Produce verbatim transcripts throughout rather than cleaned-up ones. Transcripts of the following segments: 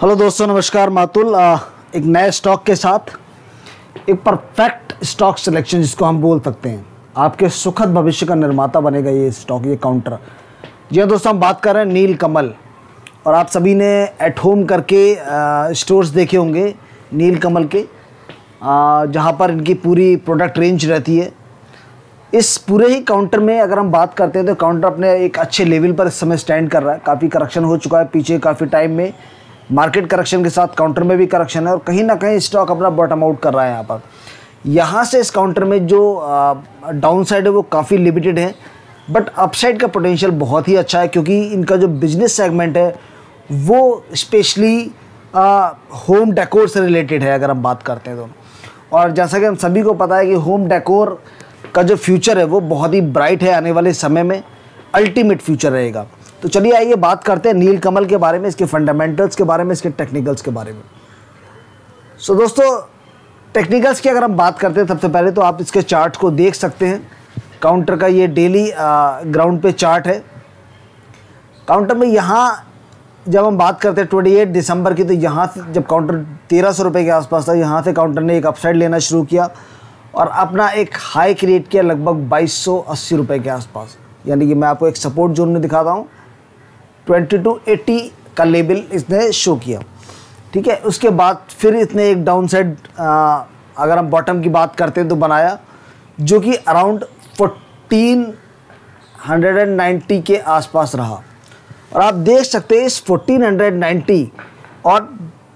Hello दोस्तों, नमस्कार। मातुल एक नए स्टॉक के साथ एक परफेक्ट स्टॉक सिलेक्शन जिसको हम बोल सकते हैं आपके सुखद भविष्य का निर्माता बनेगा ये स्टॉक, ये काउंटर। जी हाँ दोस्तों, हम बात कर रहे हैं नीलकमल। और आप सभी ने एट होम करके स्टोर्स देखे होंगे नीलकमल के, जहाँ पर इनकी पूरी प्रोडक्ट रेंज रहती है। इस पूरे ही काउंटर में अगर हम बात करते हैं तो काउंटर अपने एक अच्छे लेवल पर इस समय स्टैंड कर रहा है। काफ़ी करेक्शन हो चुका है पीछे, काफ़ी टाइम में मार्केट करेक्शन के साथ काउंटर में भी करेक्शन है और कहीं ना कहीं स्टॉक अपना बॉटम आउट कर रहा है यहाँ पर। यहाँ से इस काउंटर में जो डाउन साइड है वो काफ़ी लिमिटेड है, बट अपसाइड का पोटेंशियल बहुत ही अच्छा है, क्योंकि इनका जो बिजनेस सेगमेंट है वो स्पेशली होम डेकोर से रिलेटेड है अगर हम बात करते हैं तो। और जैसा कि हम सभी को पता है कि होम डेकोर का जो फ्यूचर है वो बहुत ही ब्राइट है, आने वाले समय में अल्टीमेट फ्यूचर रहेगा। तो चलिए आइए बात करते हैं नीलकमल के बारे में, इसके फंडामेंटल्स के बारे में, इसके टेक्निकल्स के बारे में। सो so, दोस्तों टेक्निकल्स की अगर हम बात करते हैं, सबसे पहले तो आप इसके चार्ट को देख सकते हैं। काउंटर का ये डेली ग्राउंड पे चार्ट है। काउंटर में यहाँ जब हम बात करते हैं अट्ठाईस दिसंबर की, तो यहाँ जब काउंटर तेरह सौ रुपये के आसपास था, यहाँ से काउंटर ने एक अपसाइड लेना शुरू किया और अपना एक हाई क्रिएट किया लगभग बाईस सौ अस्सी रुपये के आसपास। यानी कि मैं आपको एक सपोर्ट जोन में दिखाता हूँ, बाईस सौ अस्सी का लेबल इसने शो किया, ठीक है। उसके बाद फिर इसने एक डाउन साइड अगर हम बॉटम की बात करते हैं तो बनाया, जो कि अराउंड चौदह सौ नब्बे के आसपास रहा। और आप देख सकते हैं इस चौदह सौ नब्बे और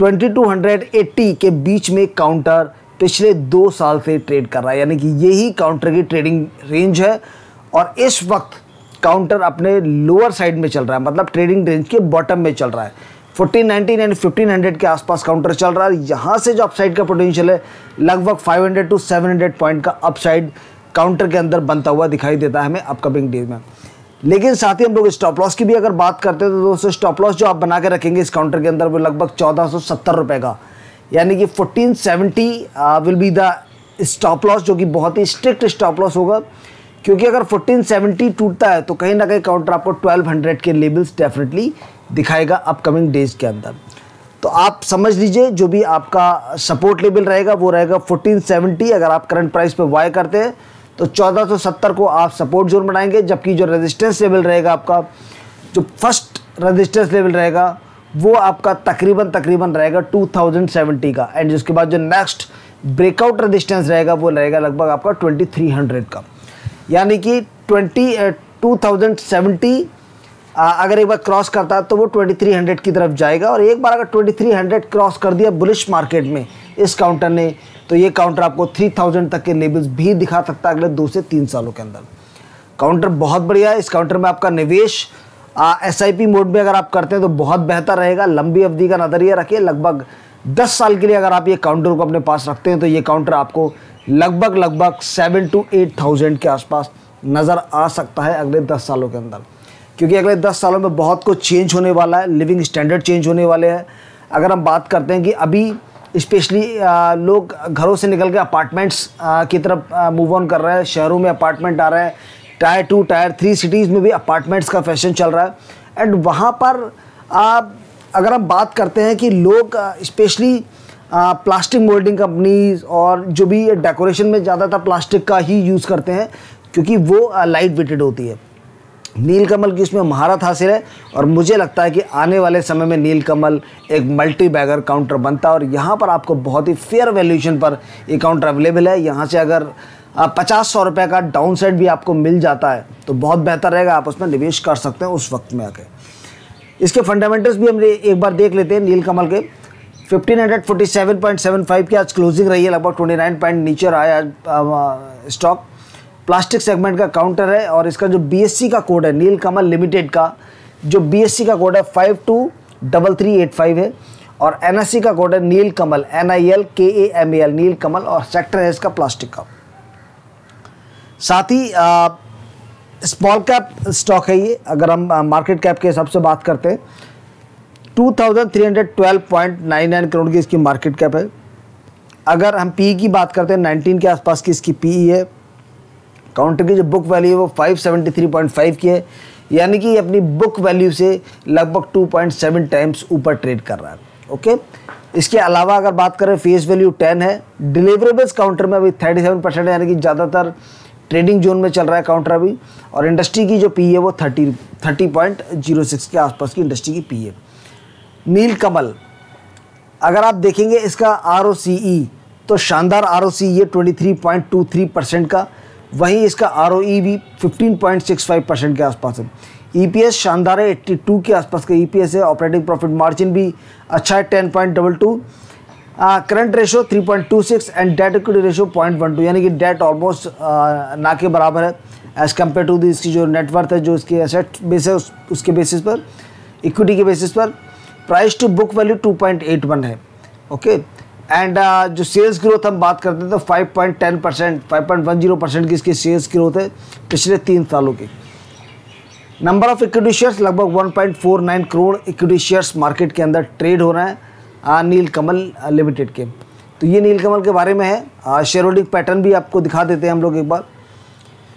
बाईस सौ अस्सी के बीच में काउंटर पिछले दो साल से ट्रेड कर रहा है, यानी कि यही काउंटर की ट्रेडिंग रेंज है। और इस वक्त काउंटर अपने लोअर साइड में चल रहा है, मतलब ट्रेडिंग रेंज के बॉटम में चल रहा है। चौदह सौ निन्यानवे, पंद्रह सौ के आसपास काउंटर चल रहा है। यहाँ से जो अपसाइड का पोटेंशियल है लगभग पाँच सौ टू सात सौ पॉइंट का अपसाइड काउंटर के अंदर बनता हुआ दिखाई देता है हमें अपकमिंग डेज में। लेकिन साथ ही हम लोग स्टॉप लॉस की भी अगर बात करते हैं तो दोस्तों स्टॉप लॉस जो आप बना के रखेंगे इस काउंटर के अंदर वो लगभग चौदह सौ सत्तर रुपये का, यानी कि fourteen seventy will be the stop loss, जो कि बहुत ही स्ट्रिक्ट स्टॉप लॉस होगा, क्योंकि अगर चौदह सौ सत्तर टूटता है तो कहीं ना कहीं काउंटर आपको बारह सौ के लेवल्स डेफिनेटली दिखाएगा अपकमिंग डेज के अंदर। तो आप समझ लीजिए जो भी आपका सपोर्ट लेवल रहेगा वो रहेगा चौदह सौ सत्तर। अगर आप करंट प्राइस पे बाय करते हैं तो चौदह सौ सत्तर को आप सपोर्ट जोन बनाएंगे, जबकि जो रेजिस्टेंस लेवल रहेगा आपका, जो फर्स्ट रेजिस्टेंस लेवल रहेगा वो आपका तकरीबन तकरीबन रहेगा दो हज़ार सत्तर का। एंड उसके बाद जो नेक्स्ट ब्रेकआउट रेजिस्टेंस रहेगा वो रहेगा लगभग आपका तेईस सौ का, यानी कि ट्वेंटी टू थाउजेंड सेवेंटी अगर एक बार क्रॉस करता है तो वो तेईस सौ की तरफ जाएगा। और एक बार अगर तेईस सौ क्रॉस कर दिया बुलिश मार्केट में इस काउंटर ने, तो ये काउंटर आपको तीन हज़ार तक के लेवल्स भी दिखा सकता है अगले दो से तीन सालों के अंदर। काउंटर बहुत बढ़िया है। इस काउंटर में आपका निवेश एस आई पी मोड में अगर आप करते हैं तो बहुत बेहतर रहेगा। लंबी अवधि का नज़रिया रखिए, लगभग दस साल के लिए अगर आप ये काउंटर को अपने पास रखते हैं तो ये काउंटर आपको लगभग लगभग सेवन टू एट थाउजेंड के आसपास नज़र आ सकता है अगले दस सालों के अंदर, क्योंकि अगले दस सालों में बहुत कुछ चेंज होने वाला है। लिविंग स्टैंडर्ड चेंज होने वाले हैं। अगर हम बात करते हैं कि अभी स्पेशली लोग घरों से निकल के अपार्टमेंट्स की तरफ मूव ऑन कर रहे हैं, शहरों में अपार्टमेंट आ रहे हैं, tier two tier three cities में भी अपार्टमेंट्स का फैशन चल रहा है। एंड वहाँ पर आप अगर हम बात करते हैं कि लोग स्पेशली प्लास्टिक मोल्डिंग कंपनीज और जो भी डेकोरेशन में ज़्यादातर प्लास्टिक का ही यूज़ करते हैं, क्योंकि वो लाइट वेटेड होती है। नीलकमल की इसमें महारत हासिल है और मुझे लगता है कि आने वाले समय में नीलकमल एक मल्टी बैगर काउंटर बनता है। और यहाँ पर आपको बहुत ही फेयर वैल्यूएशन पर ये काउंटर अवेलेबल है। यहाँ से अगर पचास सौ रुपये का डाउन साइड भी आपको मिल जाता है तो बहुत बेहतर रहेगा, आप उसमें निवेश कर सकते हैं उस वक्त में आके। इसके फंडामेंटल्स भी हम एक बार देख लेते हैं। नीलकमल के पंद्रह सौ सैंतालीस पॉइंट सात पाँच की आज क्लोजिंग रही है, लगभग उनतीस पॉइंट नीचे आया आज स्टॉक। प्लास्टिक सेगमेंट का काउंटर है और इसका जो बीएससी का कोड है, नीलकमल लिमिटेड का जो बीएससी का कोड है पाँच दो तीन तीन आठ पाँच है। और एनएससी का कोड है नीलकमल, एन आई एल के ए एम एल, नीलकमल। और सेक्टर है इसका प्लास्टिक का। साथ ही स्मॉल कैप स्टॉक है ये, अगर हम मार्केट कैप के हिसाब से बात करते हैं दो हज़ार तीन सौ बारह पॉइंट नौ नौ करोड़ की इसकी मार्केट कैप है। अगर हम पीई की बात करते हैं उन्नीस के आसपास की इसकी पीई है। काउंटर की जो बुक वैल्यू है वो पाँच सौ तिहत्तर पॉइंट पाँच की है, यानी कि अपनी बुक वैल्यू से लगभग दो पॉइंट सात टाइम्स ऊपर ट्रेड कर रहा है। ओके। इसके अलावा अगर बात करें फेस वैल्यू टेन है, डिलीवरेबल्स काउंटर में अभी सैंतीस परसेंट यानी कि ज़्यादातर ट्रेडिंग जोन में चल रहा है काउंटर अभी, और इंडस्ट्री की जो पी है वो thirty thirty point zero six के आसपास की इंडस्ट्री की पी है। नीलकमल अगर आप देखेंगे इसका आर ओ सी ई तो शानदार आर ओ सी ये twenty three point two three percent का, वहीं इसका आर ओ ई भी fifteen point six five percent के आसपास है। ई पी एस शानदार है, एट्टी टू के आसपास का ई पी एस है। ऑपरेटिंग प्रॉफिट मार्जिन भी अच्छा है ten point double two, current ratio three point two six and debt equity ratio point one two, यानी कि डेट ऑलमोस्ट ना के बराबर है एज़ कम्पेयर टू दी इसकी जो नेटवर्थ है, जो इसके एसेट बेस है उस, उसके बेसिस पर, इक्विटी के बेसिस पर। Price to book value two point eight one है ओके। एंड uh, जो सेल्स ग्रोथ हम बात करते हैं तो five point ten percent five point one zero percent की इसकी सेल्स ग्रोथ है पिछले तीन सालों की। नंबर ऑफ इक्विटी शेयर्स लगभग one point four nine crore equity shares market के अंदर ट्रेड हो रहे हैं नीलकमल लिमिटेड के। तो ये नीलकमल के बारे में है। शेयर होल्डिंग पैटर्न भी आपको दिखा देते हैं हम लोग एक बार।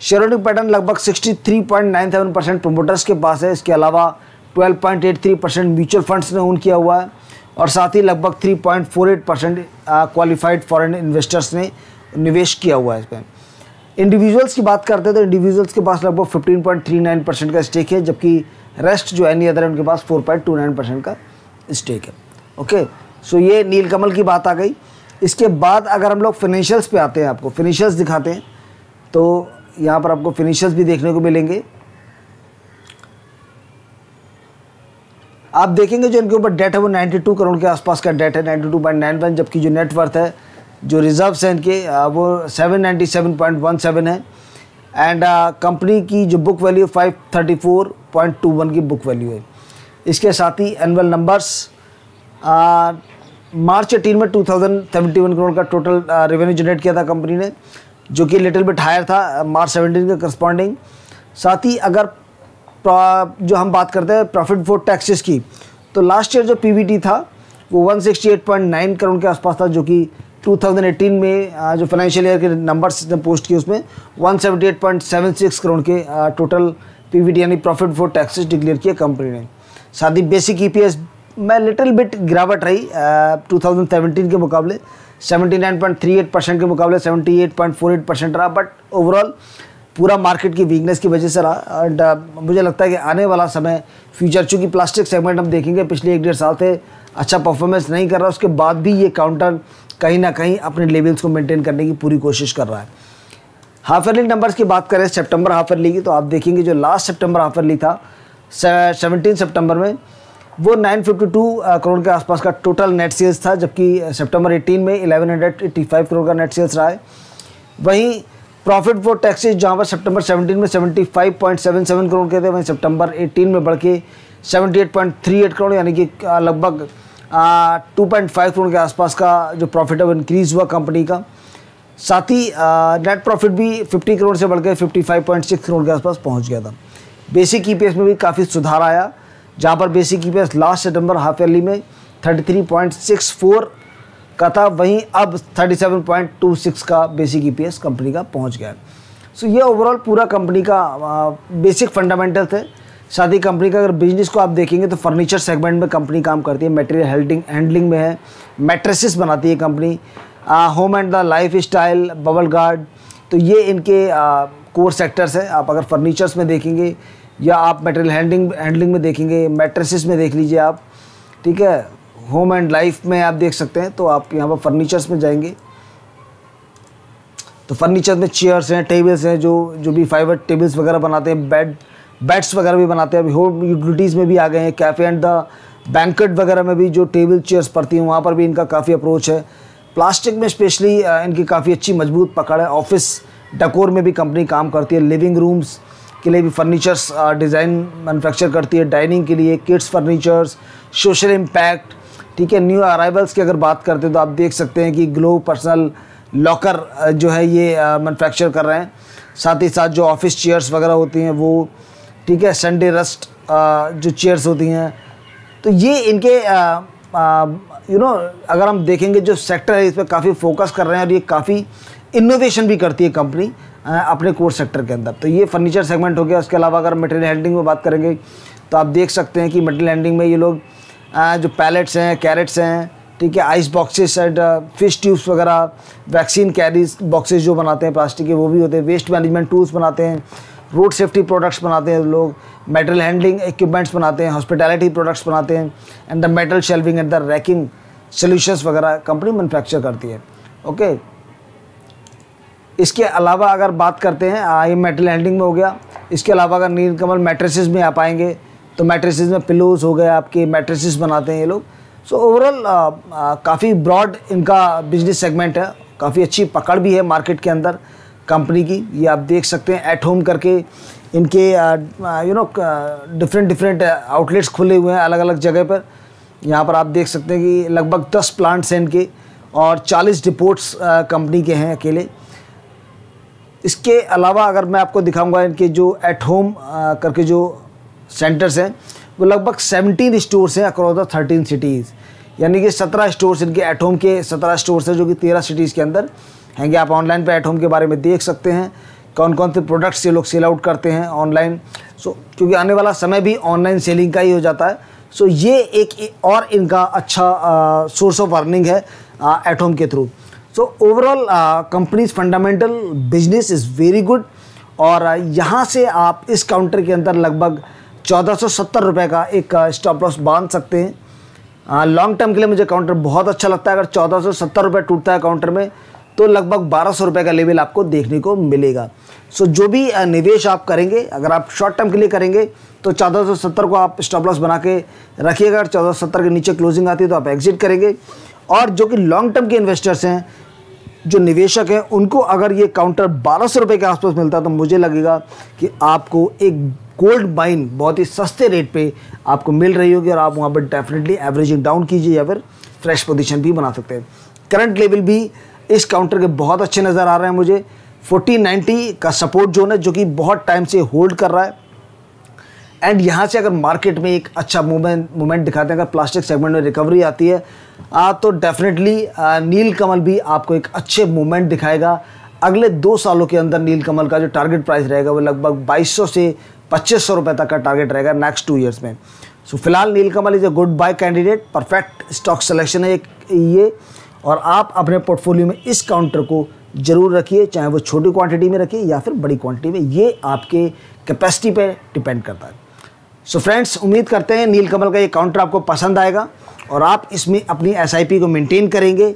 शेयर होल्डिंग पैटर्न लगभग sixty three point nine seven percent promoters के पास है, इसके अलावा twelve point eight three percent mutual funds ने ओन किया हुआ है, और साथ ही लगभग three point four eight percent qualified foreign investors ने निवेश किया हुआ है इसमें। इंडिविजुअल्स की बात करते हैं तो इंडिविजुअल्स के पास लगभग fifteen point three nine percent का स्टेक है, जबकि रेस्ट जो एनी अदर है उनके पास four point two nine percent का स्टेक है ओके। सो ये नीलकमल की बात आ गई। इसके बाद अगर हम लोग फिनेंशियल्स पे आते हैं, आपको फिनेंशियल्स दिखाते हैं, तो यहाँ पर आपको फिनेंशियल्स भी देखने को मिलेंगे। आप देखेंगे जो इनके ऊपर डेट है वो नाइन्टी टू करोड़ के आसपास का डेट है, ninety two point nine one, जबकि जो नेटवर्थ है, जो रिजर्व्स हैं इनके वो seven ninety seven point one seven है। एंड कंपनी की जो book value five thirty four point two one की बुक वैल्यू है। इसके साथ ही एनुअल नंबर्स मार्च एटीन में two thousand seventy one crore का टोटल रेवेन्यू जनरेट किया था कंपनी ने, जो कि लिटिल बिट हायर था मार्च सेवेंटीन के करस्पॉन्डिंग। साथ ही अगर जो हम बात करते हैं प्रॉफिट बिफोर टैक्सेस की, तो लास्ट ईयर जो पी वी टी था वो one sixty eight point nine crore के आसपास था, जो कि टू थाउजेंड एटीन में जो फाइनेंशियल ईयर के नंबर्स ने पोस्ट किए उसमें one seventy eight point seven six crore के टोटल पीवीटी यानी प्रॉफिट बिफोर टैक्सेस डिक्लेयर किया कंपनी ने। साथ ही बेसिक ईपीएस में लिटिल बिट गिरावट रही टू थाउजेंड सेवेंटीन के मुकाबले, seventy nine point three eight percent के मुकाबले seventy eight point four eight percent रहा, बट ओवरऑल पूरा मार्केट की वीकनेस की वजह से रहा। एंड मुझे लगता है कि आने वाला समय फ्यूचर, चूँकि प्लास्टिक सेगमेंट हम देखेंगे पिछले एक डेढ़ साल से अच्छा परफॉर्मेंस नहीं कर रहा, उसके बाद भी ये काउंटर कहीं ना कहीं अपने लेवल्स को मेंटेन करने की पूरी कोशिश कर रहा है। हाफ ईयरली नंबर्स की बात करें सितंबर हाफ ईयरली की, तो आप देखेंगे जो लास्ट सितंबर हाफ ईयरली था सेवनटीन सितंबर में वो नाइन फिफ्टी टू करोड़ के आसपास का टोटल नेट सेल्स था, जबकि सितंबर अठारह में इलेवन एट्टी फाइव करोड़ का नेट सेल्स रहा है। वहीं प्रॉफिट फॉर टैक्सेस जहाँ पर सितंबर सेवनटीन में seventy five point seven seven crore के थे, वहीं सितंबर अठारह में बढ़ के seventy eight point three eight crore यानी कि लगभग टू पॉइंट फाइव करोड़ के आसपास का जो प्रॉफिट है वो इंक्रीज़ हुआ कंपनी का। साथ ही नेट प्रॉफिट भी फिफ्टी करोड़ से बढ़कर fifty five point six crore के आसपास पहुंच गया था। बेसिक ई पी एस में भी काफ़ी सुधार आया, जहां पर basic E P S last सितंबर हाफ ईयरली में thirty three point six four का था, वहीं अब thirty seven point two six का basic E P S company का पहुँच गया। सो so, ये ओवरऑल पूरा कंपनी का बेसिक फंडामेंटल थे। साथ ही कंपनी का अगर बिजनेस को आप देखेंगे तो फर्नीचर सेगमेंट में कंपनी काम करती है, मटेरियल हैंडलिंग हैंडलिंग में है, मैट्रेसेस बनाती है company, home and the lifestyle, bubble guard, तो ये इनके आ, कोर सेक्टर्स हैं। आप अगर फर्नीचर्स में देखेंगे या आप मटेरियल हैंडलिंग हैंडलिंग में देखेंगे, मैट्रेसेस में देख लीजिए आप, ठीक है, होम एंड लाइफ में आप देख सकते हैं। तो आप यहाँ पर फर्नीचर्स में जाएंगे तो फर्नीचर में चेयर्स हैं, टेबल्स हैं, जो जो भी फाइबर टेबल्स वगैरह बनाते हैं, बेड बेड्स वगैरह भी बनाते हैं। अभी होम यूटिलिटीज़ में भी आ गए हैं, कैफ़े एंड द बैंकेट वगैरह में भी जो टेबल चेयर्स पड़ती हैं वहाँ पर भी इनका काफ़ी अप्रोच है। प्लास्टिक में स्पेशली इनकी काफ़ी अच्छी मजबूत पकड़ है। ऑफिस डेकोर में भी कंपनी काम करती है, लिविंग रूम्स के लिए भी फर्नीचर्स डिज़ाइन मैन्युफैक्चर करती है, डाइनिंग के लिए, किड्स फर्नीचर्स, सोशल इम्पैक्ट, ठीक है। न्यू अराइवल्स की अगर बात करते हैं तो आप देख सकते हैं कि ग्लो पर्सनल लॉकर जो है ये मैन्युफैक्चर कर रहे हैं। साथ ही साथ जो ऑफिस चेयर्स वगैरह होती हैं वो, ठीक है, संडे रेस्ट जो चेयर्स होती हैं, तो ये इनके यू नो अगर हम देखेंगे जो सेक्टर है इस पर काफ़ी फोकस कर रहे हैं, और ये काफ़ी इनोवेशन भी करती है कंपनी अपने कोर सेक्टर के अंदर। तो ये फर्नीचर सेगमेंट हो गया। उसके अलावा अगर मटेरियल हैंडलिंग में बात करेंगे तो आप देख सकते हैं कि मटेरियल हैंडलिंग में ये लोग जो पैलेट्स हैं, कैरेट्स हैं, ठीक है, ice boxes and fish tubes वगैरह, वैक्सीन कैरीज बॉक्सेस जो बनाते हैं प्लास्टिक के वो भी होते हैं, वेस्ट मैनेजमेंट टूल्स बनाते हैं, रोड सेफ्टी प्रोडक्ट्स बनाते हैं लोग, मेटल हैंडलिंग इक्विपमेंट्स बनाते हैं, हॉस्पिटैलिटी प्रोडक्ट्स बनाते हैं and the metal shelving and the racking solutions वगैरह कंपनी मैन्युफैक्चर करती है। ओके, इसके अलावा अगर बात करते हैं, ये मेटल हैंडलिंग में हो गया। इसके अलावा अगर नीलकमल मैट्रेसेस में आप आएंगे तो मैट्रेसेस में पिलोज हो गए आपके, मैट्रेसेस बनाते हैं ये लोग। सो ओवरऑल काफ़ी ब्रॉड इनका बिजनेस सेगमेंट है, काफ़ी अच्छी पकड़ भी है मार्केट के अंदर कंपनी की। ये आप देख सकते हैं एट होम करके इनके you know different different outlets खुले हुए हैं अलग अलग जगह पर। यहाँ पर आप देख सकते हैं कि लगभग दस प्लांट्स हैं इनके और चालीस डिपोट्स कंपनी के हैं अकेले। इसके अलावा अगर मैं आपको दिखाऊंगा इनके जो एट होम करके जो सेंटर्स हैं वो लगभग सत्रह स्टोर्स हैं अक्रॉस द थर्टीन सिटीज़, यानी कि सत्रह स्टोर्स इनके एट होम के सत्रह स्टोर्स हैं जो कि तेरह सिटीज़ के अंदर हैंगे। आप ऑनलाइन पे एट होम के बारे में देख सकते हैं कौन कौन से प्रोडक्ट्स ये लोग सेल आउट करते हैं ऑनलाइन। सो क्योंकि आने वाला समय भी ऑनलाइन सेलिंग का ही हो जाता है, सो ये एक और इनका अच्छा सोर्स ऑफ अर्निंग है एट होम के through. So overall companies fundamental business is very good. और uh, यहाँ से आप इस काउंटर के अंदर लगभग चौदह सौ सत्तर रुपये का एक स्टॉप लॉस बांध सकते हैं। लॉन्ग uh, टर्म के लिए मुझे काउंटर बहुत अच्छा लगता है। अगर चौदह सौ सत्तर रुपये टूटता है काउंटर में तो लगभग बारह सौ रुपये का लेवल आपको देखने को मिलेगा। सो so, जो भी निवेश आप करेंगे, अगर आप शॉर्ट टर्म के लिए करेंगे तो चौदह सौ सत्तर को आप स्टॉप लॉस बना के रखिएगा। अगर चौदह सौ सत्तर के नीचे क्लोजिंग आती है तो आप एग्जिट करेंगे। और जो कि लॉन्ग टर्म के इन्वेस्टर्स हैं, जो निवेशक हैं, उनको अगर ये काउंटर बारह सौ रुपये के आसपास मिलता तो मुझे लगेगा कि आपको एक गोल्ड माइन बहुत ही सस्ते रेट पे आपको मिल रही होगी और आप वहाँ पर डेफिनेटली एवरेजिंग डाउन कीजिए या फिर फ्रेश पोजीशन भी बना सकते हैं। करंट लेवल भी इस काउंटर के बहुत अच्छे नज़र आ रहे हैं मुझे। फोर्टीन नाइन्टी का सपोर्ट जोन है जो कि बहुत टाइम से होल्ड कर रहा है। एंड यहाँ से अगर मार्केट में एक अच्छा मूवमेंट मूवमेंट दिखाते हैं, अगर प्लास्टिक सेगमेंट में रिकवरी आती है आ, तो डेफिनेटली नीलकमल भी आपको एक अच्छे मूवमेंट दिखाएगा। अगले दो सालों के अंदर नीलकमल का जो टारगेट प्राइस रहेगा वो लगभग बाईस सौ से पच्चीस सौ रुपए तक का टारगेट रहेगा नेक्स्ट टू इयर्स में। सो so, फिलहाल Nilkamal is a good buy candidate, perfect stock selection है एक ये। और आप अपने पोर्टफोलियो में इस काउंटर को ज़रूर रखिए, चाहे वो छोटी क्वान्टिटी में रखिए या फिर बड़ी क्वान्टिटी में, ये आपके कैपेसिटी पर डिपेंड करता है। सो so फ्रेंड्स, उम्मीद करते हैं नीलकमल का ये काउंटर आपको पसंद आएगा और आप इसमें अपनी एसआईपी को मेंटेन करेंगे,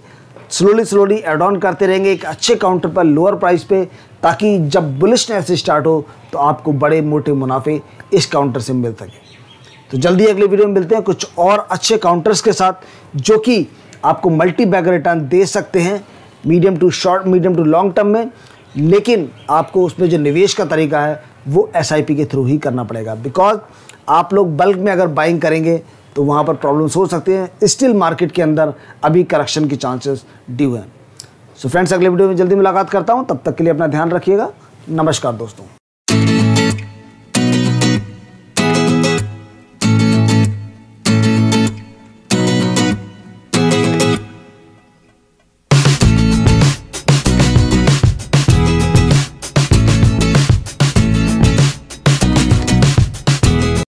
स्लोली स्लोली एड ऑन करते रहेंगे एक अच्छे काउंटर पर लोअर प्राइस पे, ताकि जब बुलिशनेस स्टार्ट हो तो आपको बड़े मोटे मुनाफे इस काउंटर से मिल सके। तो जल्दी अगले वीडियो में मिलते हैं कुछ और अच्छे काउंटर्स के साथ जो कि आपको मल्टी बैगर रिटर्न दे सकते हैं medium to short medium to long term में, लेकिन आपको उसमें जो निवेश का तरीका है वो एसआईपी के थ्रू ही करना पड़ेगा। बिकॉज आप लोग बल्क में अगर बाइंग करेंगे तो वहाँ पर प्रॉब्लम्स हो सकते हैं। स्टिल मार्केट के अंदर अभी करेक्शन के चांसेस ड्यू हैं। सो फ्रेंड्स, अगले वीडियो में जल्दी मुलाकात करता हूँ, तब तक के लिए अपना ध्यान रखिएगा। नमस्कार दोस्तों।